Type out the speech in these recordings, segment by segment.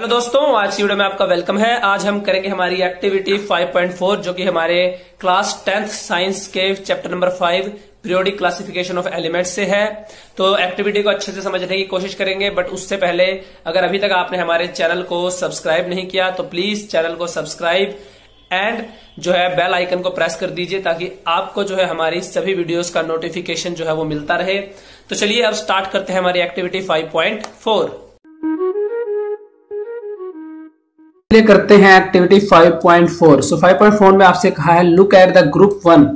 Hello दोस्तों, आज की वीडियो में आपका वेलकम है। आज हम करेंगे हमारी एक्टिविटी 5.4 जो कि हमारे क्लास 10th साइंस के chapter number 5 periodic classification of elements से है। तो एक्टिविटी को अच्छे से समझने की कोशिश करेंगे, बट उससे पहले अगर अभी तक आपने हमारे चैनल को सब्सक्राइब नहीं किया तो प्लीज चैनल को सब्सक्राइब एंड जो है बेल आइकन को प्रेस कर दीजिए ताकि आपको जो है हमारी सभी वीडियोस का नोटिफिकेशन जो है वो मिलता रहे। तो चलिए अब स्टार्ट करते हैं हमारी एक्टिविटी 5.4। चलिए करते हैं एक्टिविटी 5.4। सो 5.4 में आपसे कहा है look at the group 1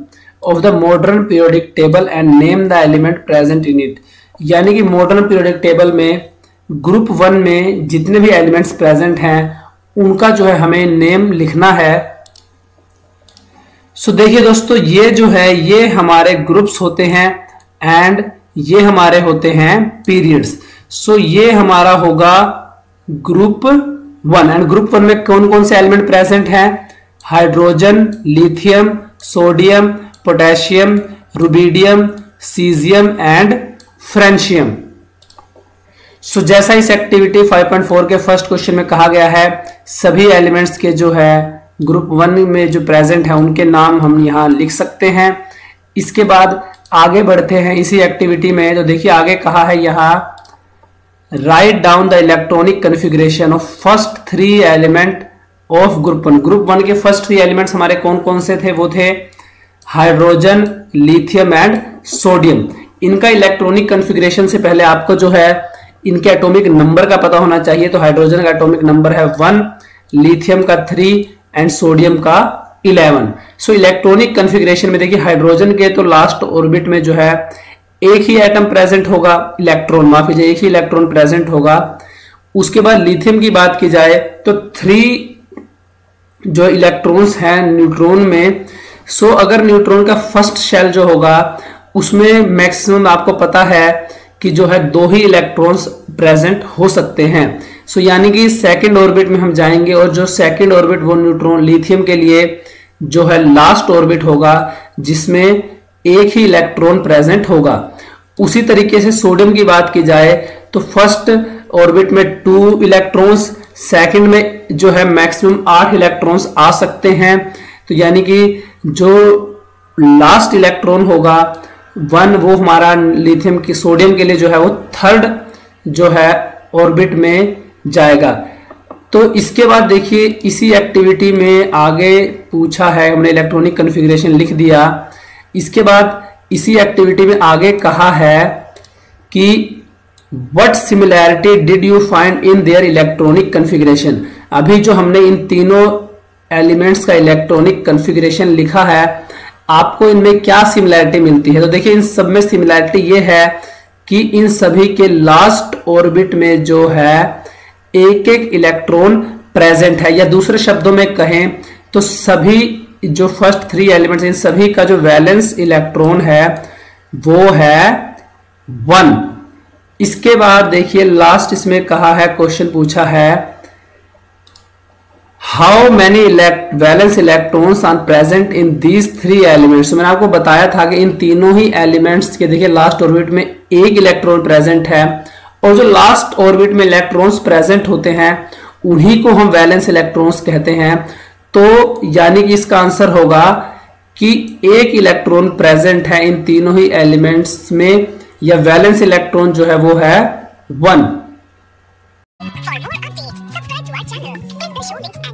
of the modern periodic table and name the element present in it. यानी कि मॉडर्न पीरियोडिक टेबल में ग्रुप 1 में जितने भी एलिमेंट्स प्रेजेंट हैं उनका जो है हमें नेम लिखना है। सो देखिए दोस्तों, ये जो है ये हमारे ग्रुप्स होते हैं एंड ये हमारे होते हैं पीरियड्स। सो ये हमारा होगा ग्रुप 1 एंड ग्रुप 1 में कौन कौन से एलिमेंट प्रेजेंट हैं? Hydrogen, lithium, sodium, potassium, rubidium, caesium and francium. So जैसा इस एक्टिविटी 5.4 के फर्स्ट क्वेश्चन में कहा गया है, सभी एलिमेंट्स के जो है ग्रुप 1 में जो प्रेजेंट है उनके नाम हम यहाँ लिख सकते हैं। इसके बाद आगे बढ़ते हैं इसी एक्टिविटी में। तो देखिए आगे कहा है यहाँ right down the electronic configuration of first 3 element of group 1। Group 1 के फर्स्ट 3 एलिमेंट्स हमारे कौन कौन से थे? वो थे हाइड्रोजन, लिथियम एंड सोडियम। इनका इलेक्ट्रॉनिक कन्फिग्रेशन से पहले आपको जो है इनके एटॉमिक नंबर का पता होना चाहिए। तो हाइड्रोजन का एटॉमिक नंबर है 1, लिथियम का 3 एंड सोडियम का 11। सो इलेक्ट्रॉनिक कन्फिग्रेशन में देखिए हाइड्रोजन के तो लास्ट ऑर्बिट में जो है एक ही एटम प्रेजेंट होगा, इलेक्ट्रॉन, माफ कीजिए एक ही इलेक्ट्रॉन प्रेजेंट होगा। उसके बाद लिथियम की बात की जाए तो 3 जो इलेक्ट्रॉन्स हैं न्यूट्रॉन में। सो अगर न्यूट्रॉन का फर्स्ट शेल जो होगा उसमें मैक्सिमम आपको पता है कि जो है 2 ही इलेक्ट्रॉन्स प्रेजेंट हो सकते हैं। सो यानी कि सेकंड ऑर्बिट में हम जाएंगे और जो सेकंड ऑर्बिट वो न्यूट्रॉन लिथियम के लिए जो है लास्ट ऑर्बिट होगा जिसमें एक ही इलेक्ट्रॉन प्रेजेंट होगा। उसी तरीके से सोडियम की बात की जाए तो फर्स्ट ऑर्बिट में 2 इलेक्ट्रॉन्स, सेकंड में जो है मैक्सिमम 8 इलेक्ट्रॉन्स आ सकते हैं। तो यानी कि जो लास्ट इलेक्ट्रॉन होगा 1 वो हमारा लिथियम की सोडियम के लिए जो है वो थर्ड जो है ऑर्बिट में जाएगा। तो इसके बाद देखिए इसी एक्टिविटी में आगे पूछा है, हमने इलेक्ट्रॉनिक कन्फिग्रेशन लिख दिया। इसके बाद इसी एक्टिविटी में आगे कहा है कि what similarity did you find in their electronic configuration. अभी जो हमने इन तीनों एलिमेंट्स का इलेक्ट्रॉनिक कन्फिग्रेशन लिखा है, आपको इनमें क्या सिमिलैरिटी मिलती है? तो देखिए इन सब में सिमिलैरिटी ये है कि इन सभी के लास्ट ऑर्बिट में जो है एक एक इलेक्ट्रॉन प्रेजेंट है, या दूसरे शब्दों में कहें तो सभी जो फर्स्ट 3 एलिमेंट्स इन सभी का जो वैलेंस इलेक्ट्रॉन है वो है 1। इसके बाद देखिए लास्ट इसमें कहा है, क्वेश्चन पूछा है how many valence electrons are present in these 3 elements. मैंने आपको बताया था कि इन तीनों ही एलिमेंट्स के देखिए लास्ट ऑर्बिट में एक इलेक्ट्रॉन प्रेजेंट है, और जो लास्ट ऑर्बिट में इलेक्ट्रॉन्स प्रेजेंट होते हैं उन्हीं को हम वैलेंस इलेक्ट्रॉन्स कहते हैं। तो यानी कि इसका आंसर होगा कि एक इलेक्ट्रॉन प्रेजेंट है इन तीनों ही एलिमेंट्स में, या वैलेंस इलेक्ट्रॉन जो है वो है 1।